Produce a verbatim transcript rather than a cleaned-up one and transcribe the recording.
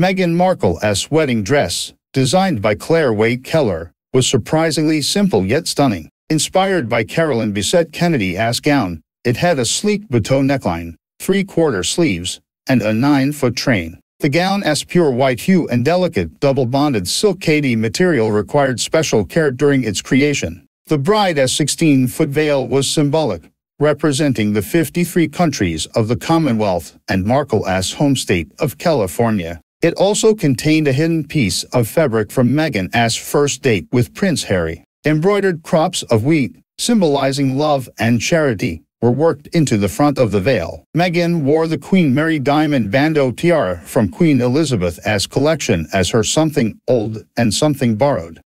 Meghan Markle's wedding dress, designed by Clare Waight Keller, was surprisingly simple yet stunning. Inspired by Carolyn Bessette-Kennedy's gown, it had a sleek bow neckline, three-quarter sleeves, and a nine-foot train. The gown's pure white hue and delicate double-bonded silk K D material required special care during its creation. The bride's sixteen-foot veil was symbolic, representing the fifty-three countries of the Commonwealth and Markle's home state of California. It also contained a hidden piece of fabric from Meghan's first date with Prince Harry. Embroidered crops of wheat, symbolizing love and charity, were worked into the front of the veil. Meghan wore the Queen Mary Diamond Bandeau tiara from Queen Elizabeth's collection as her something old and something borrowed.